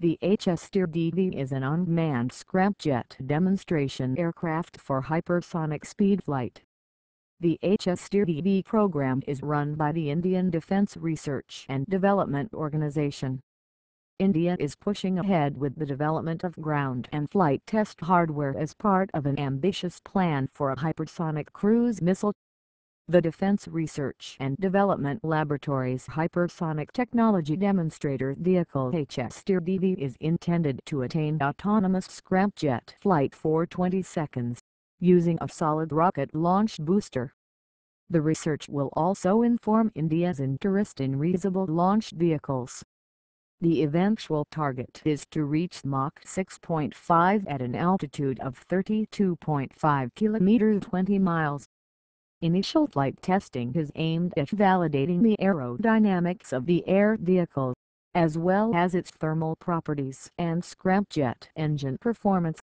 The HSTDV is an unmanned scrapjet demonstration aircraft for hypersonic speed flight. The HSTDV program is run by the Indian Defense Research and Development Organization. India is pushing ahead with the development of ground and flight test hardware as part of an ambitious plan for a hypersonic cruise missile. The Defense Research and Development Laboratory's Hypersonic Technology Demonstrator Vehicle HSTDV is intended to attain autonomous scrapjet flight for 20 seconds, using a solid rocket launch booster. The research will also inform India's interest in reusable launch vehicles. The eventual target is to reach Mach 6.5 at an altitude of 32.5 kilometers (20 miles). Initial flight testing is aimed at validating the aerodynamics of the air vehicle, as well as its thermal properties and scrapjet engine performance.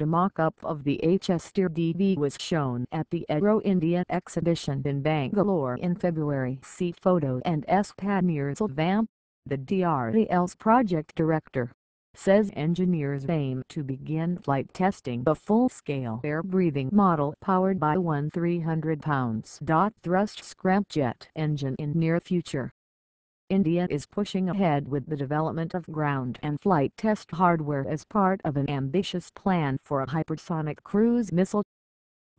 A mock-up of the HSTDV was shown at the Aero India Exhibition in Bangalore in February. See photo. And S. Padmeer Vamp, the DRDL's project director, says engineers aim to begin flight testing a full-scale air-breathing model powered by one 300-pound thrust scrapjet engine in near future. India is pushing ahead with the development of ground and flight test hardware as part of an ambitious plan for a hypersonic cruise missile.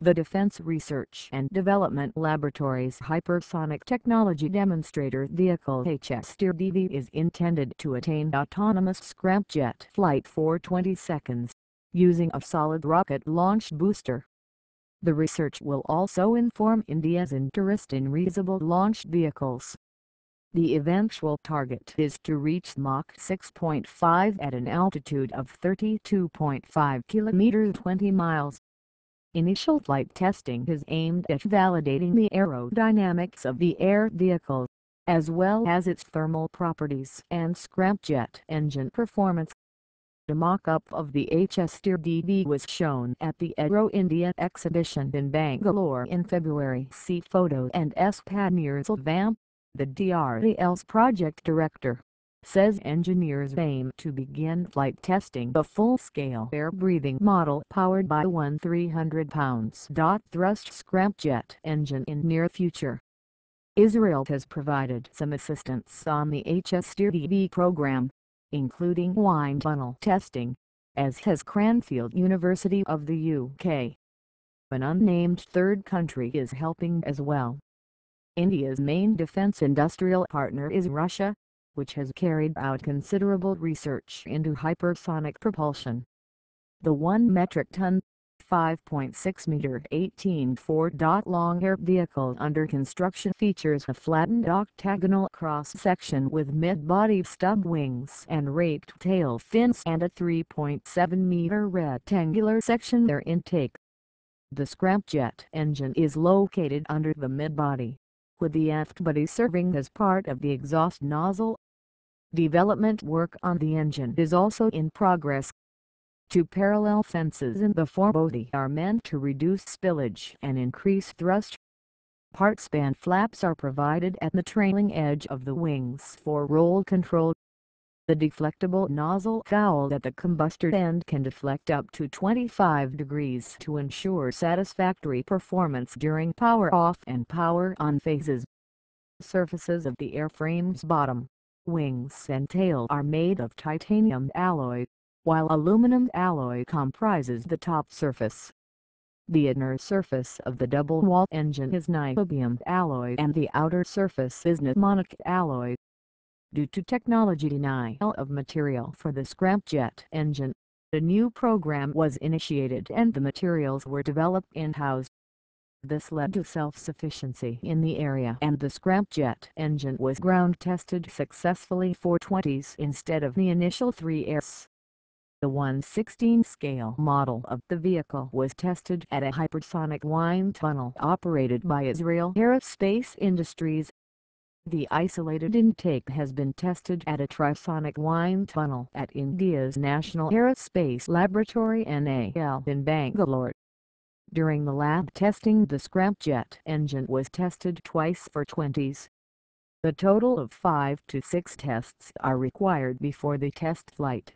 The Defense Research and Development Laboratory's Hypersonic Technology Demonstrator Vehicle HSTDV is intended to attain autonomous scrapjet flight for 20 seconds, using a solid rocket launch booster. The research will also inform India's interest in reusable launch vehicles. The eventual target is to reach Mach 6.5 at an altitude of 32.5 kilometers (20 miles). Initial flight testing is aimed at validating the aerodynamics of the air vehicle, as well as its thermal properties and scrapjet engine performance. A mock-up of the HSTDV was shown at the Aero India Exhibition in Bangalore in February. See photo. And S. Padmeer Vamp, the DRDL's project director, says engineers aim to begin flight testing a full-scale air-breathing model powered by one 300-pound thrust scrapjet engine in near future. Israel has provided some assistance on the HSTDV program, including wind tunnel testing, as has Cranfield University of the UK. An unnamed third country is helping as well. India's main defense industrial partner is Russia, which has carried out considerable research into hypersonic propulsion. The 1 metric ton, 5.6 meter, 18.4 long air vehicle under construction features a flattened octagonal cross-section with mid-body stub wings and raked tail fins and a 3.7 meter rectangular section air intake. The scrapjet engine is located under the mid-body, with the aft body serving as part of the exhaust nozzle. Development work on the engine is also in progress. 2 parallel fences in the forebody are meant to reduce spillage and increase thrust. Part span flaps are provided at the trailing edge of the wings for roll control. The deflectable nozzle cowl at the combustor end can deflect up to 25 degrees to ensure satisfactory performance during power off and power on phases. Surfaces of the airframe's bottom, wings and tail are made of titanium alloy, while aluminum alloy comprises the top surface. The inner surface of the double-wall engine is niobium alloy and the outer surface is nonmetallic alloy. Due to technology denial of material for the scrapjet engine, a new program was initiated and the materials were developed in-house. This led to self-sufficiency in the area, and the scrapjet engine was ground-tested successfully for 20s instead of the initial 3s. The 1/16 scale model of the vehicle was tested at a hypersonic wind tunnel operated by Israel Aerospace Industries. The isolated intake has been tested at a trisonic wind tunnel at India's National Aerospace Laboratory (NAL) in Bangalore. During the lab testing, the scrapjet engine was tested twice for 20s. A total of 5 to 6 tests are required before the test flight.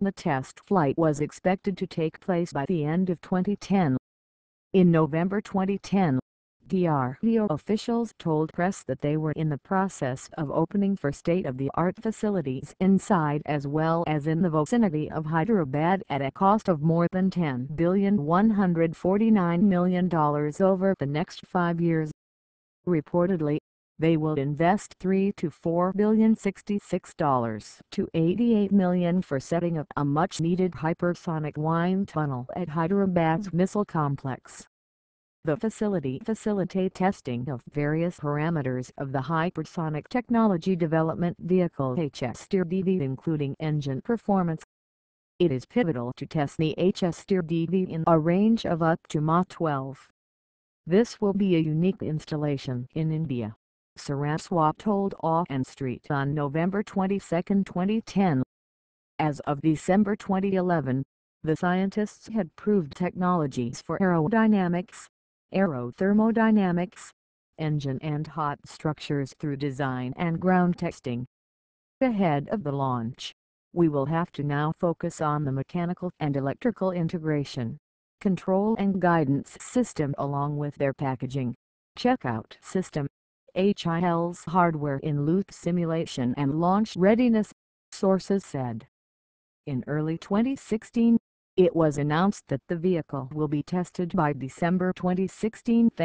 The test flight was expected to take place by the end of 2010. In November 2010, DRDO officials told press that they were in the process of opening for state-of-the-art facilities inside as well as in the vicinity of Hyderabad at a cost of more than $10,149,000,000 over the next 5 years. Reportedly, they will invest $3 to $4,066,000,000 to $88,000,000 for setting up a much-needed hypersonic wind tunnel at Hyderabad's missile complex. The facility facilitates testing of various parameters of the hypersonic technology development vehicle HSTDV, including engine performance. It is pivotal to test the HSTDV in a range of up to Mach 12. This will be a unique installation in India, Saraswat told Awe and Street on November 22, 2010. As of December 2011, the scientists had proved technologies for aerodynamics, aerothermodynamics, engine and hot structures through design and ground testing. Ahead of the launch, we will have to now focus on the mechanical and electrical integration, control and guidance system along with their packaging, checkout system, HIL's hardware in loop simulation and launch readiness, sources said. In early 2016, it was announced that the vehicle will be tested by December 2016.